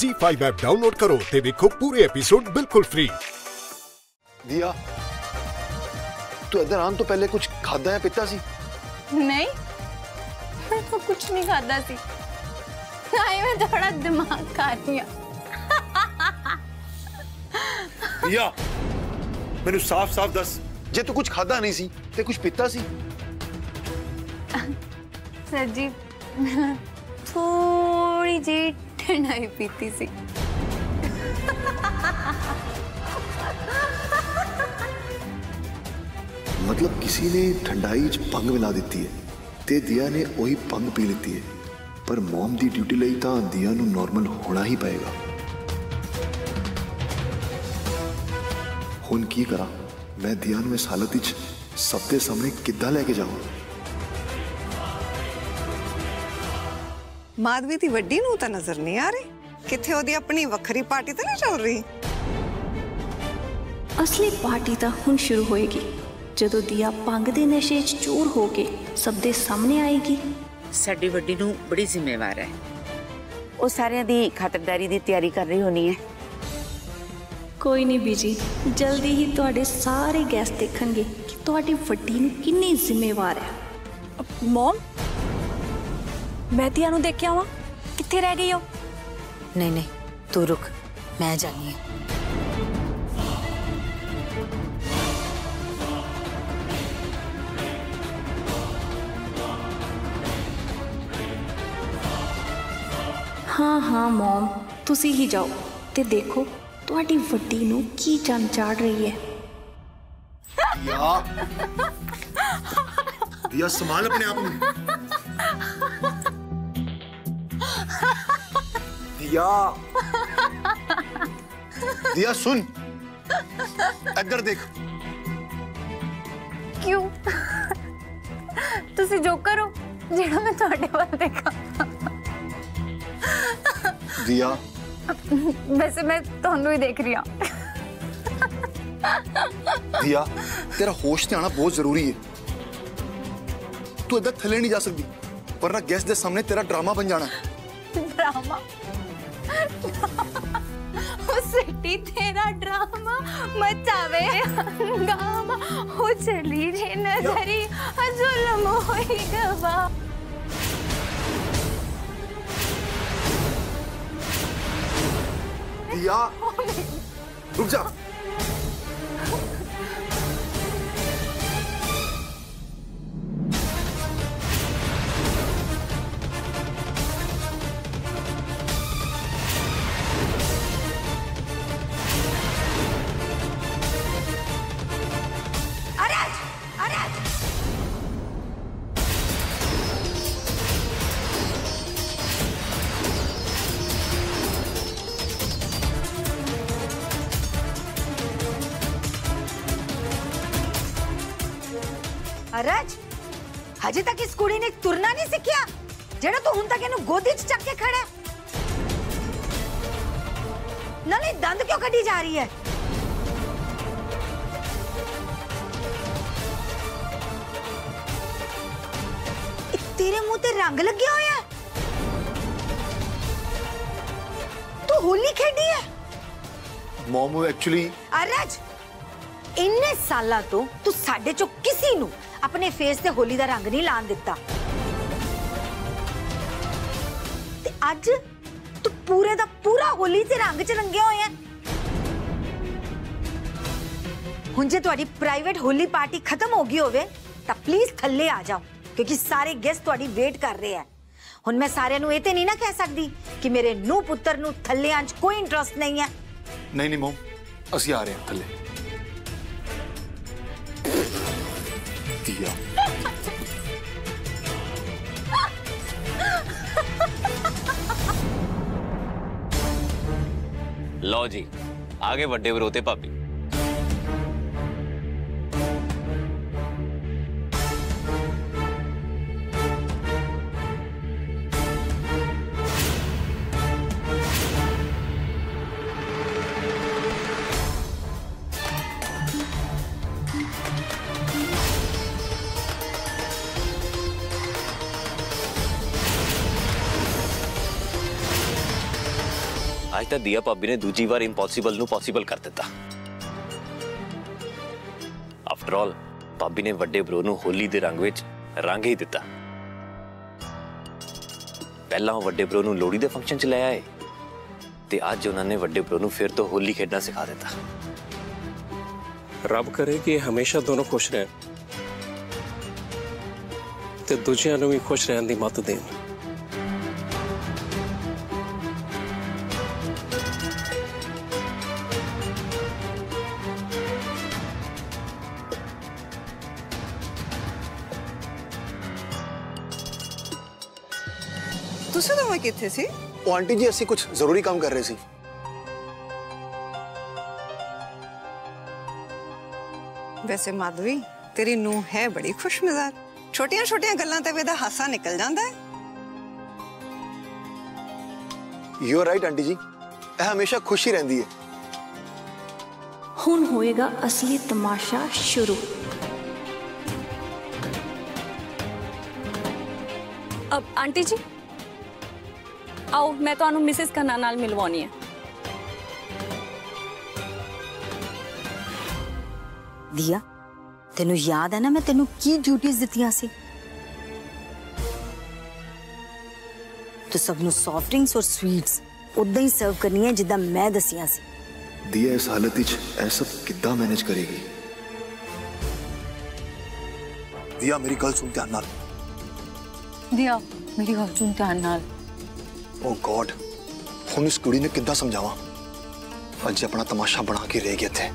Z5 app download करो ते देखो पूरे एपिसोड बिल्कुल फ्री। दिया, तू इधर आन तो पहले कुछ खादा है पीता सी? नहीं, मैं तो कुछ नहीं खादा सी। नहीं, मैं थोड़ा दिमाग खा लिया। दिया, मैंने साफ साफ दस, जे तू कुछ खादा नहीं सी, ते कुछ पीता सी? सर जी, थोड़ी जी ठंड आई पीती सी। मतलब किसी ने ठंडाई भंग मिला देती है ते दिया ने वही भंग पी लेती है, पर मोम की ड्यूटी लई तां दिया नूं नॉर्मल होना ही पएगा। हुण की करा मैं दिया नूं इस हालत विच सबदे सामने किद्दां लैके जावां? माधवी दी वड्डी नूं तां नजर नहीं आ रही, किथे ओदी अपनी वखरी पार्टी तां नहीं चल रही? असली पार्टी तां हुण शुरू होएगी जदों दिया पंग दे नशे च चूर हो के सब दे सामने आएगी। साडी वड्डी नूं बड़ी जिम्मेवार है, वो सारियां दी खातरदारी दी तैयारी कर रही होनी है। कोई नहीं बीजी, जल्दी ही तुहाडे सारे गेस्ट देखणगे कि तुहाडी वड्डी नूं कितनी जिम्मेवार है। मॉम, मैं दिया नूं देख के आवां, कित्थे रह गई हो? नहीं नहीं, तू रुक, मैं जानी है। हाँ हाँ मॉम, तुसी ही जाओ ते देखो तुहाडी वड्डी नूं की जान चाड़ रही है। दिया संभाल अपने आप में। दिया, दिया सुन, अगर देख। क्यों? तुसी जोकर हो जिहड़ा मैं तुहाडे वाल देखा। दिया, वैसे मैं तुहानू ही देख रही हूं। दिया, तेरा होश ते आना बहुत जरूरी है। तू इधर थले नहीं जा सकती, वरना गेस्ट के सामने तेरा ड्रामा बन जाना है। ड्रामा? ओ सिटी तेरा ड्रामा मचावे हंगामा, हो चली जे नजरी जुल्म होई गवा। दिया, रुक जा। अरज, हजे तक इस कुड़ी ने तुरना नहीं सीखिया जेड़ा तू हुण तक इहनूं गोदी च चक के खड़ा है? नाले दंद क्यों कड़ी जा रही है? तेरे मुंह ते रंग लगे होया, तू होली खेडी है? Mom actually. अरज, इन्ने साला तो तू साडे चो किसी नूं अपने फेस ते होली दा रंग नहीं लान दिता, ते अज तू पूरे दा पूरा होली ते रंग च रंगे होया। हुण जे तुहाडी प्राइवेट होली पार्टी खत्म हो गई होवे तां प्लीज थल्ले आ जाओ, क्योंकि सारे गेस्ट तुहाडी वेट कर रहे हैं। हुण मैं सारे नूं इह ते नहीं ना कह सकदी कि मेरे नूं पुत्तर नूं थल्ले आण च कोई इंटरेस्ट नहीं है। नहीं नहीं मॉम, असीं आ रहे हां थल्ले। दिया, लो जी आगे वड्डे विरोते भाभी। ਅੱਜ ਤਾਂ ਦੀਆ ਭਾਬੀ ਨੇ ਦੂਜੀ ਵਾਰ ਇੰਪੋਸੀਬਲ ਨੂੰ ਪੋਸੀਬਲ ਕਰ ਦਿੱਤਾ। ਆਫਟਰ ਆਲ ਭਾਬੀ ਨੇ ਵੱਡੇ ਬ੍ਰੋ ਨੂੰ ਹੋਲੀ ਦੇ ਰੰਗ ਵਿੱਚ ਰੰਗ ਹੀ ਦਿੱਤਾ। ਪਹਿਲਾਂ ਉਹ ਵੱਡੇ ਬ੍ਰੋ ਨੂੰ ਲੋਹੜੀ ਦੇ ਫੰਕਸ਼ਨ 'ਚ ਲੈ ਆਏ ਤੇ ਅੱਜ ਉਹਨਾਂ ਨੇ ਵੱਡੇ ਬ੍ਰੋ ਨੂੰ ਫਿਰ ਤੋਂ ਹੋਲੀ ਖੇਡਣਾ ਸਿਖਾ ਦਿੱਤਾ। ਰੱਬ ਕਰੇ ਕਿ ਹਮੇਸ਼ਾ ਦੋਨੋਂ ਖੁਸ਼ ਰਹਿਣ ਤੇ ਦੂਜਿਆਂ ਨੂੰ ਵੀ ਖੁਸ਼ ਰਹਿਣ ਦੀ ਮੱਤ ਦੇਣ। ਤੁਸੀਂ ਤਾਂ ਕਿੱਥੇ ਸੀ? ਉਹ ਆਂਟੀ ਜੀ ਅਸੀਂ ਕੁਝ ਜ਼ਰੂਰੀ ਕੰਮ ਕਰ ਰਹੇ ਸੀ। वैसे माधवी तेरी नूह है बड़ी खुश मिजाज, छोटिया छोटिया गल्लां ते वेदा हासा निकल जांदा है। You are right aunty ji, यह हमेशा खुशी रहंदी है। हुन होएगा असली तमाशा शुरू। अब आंटी जी आओ, मैं तुहानू मिसेस खन्ना नाल मिलवानी है। दिया तेनू याद है ना मैं तेनू की ड्यूटीज दित्तियां सी? तो सबनू सॉफ्ट ड्रिंक्स और स्वीट्स उदा ही सर्व करनी है जिदा मैं दसियां सी। दिया इस हालत विच ऐ सब किद्दां मैनेज करेगी? दिया मेरी गल सुन ध्यान नाल। दिया मेरी गल सुन ध्यान नाल। ओ गॉड हुण इस कुड़ी ने किद्दां समझावां? अज अपना तमाशा बना के रह गया थे।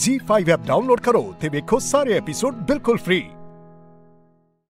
Z5 ऐप डाउनलोड करो ते देखो सारे एपिसोड बिल्कुल फ्री।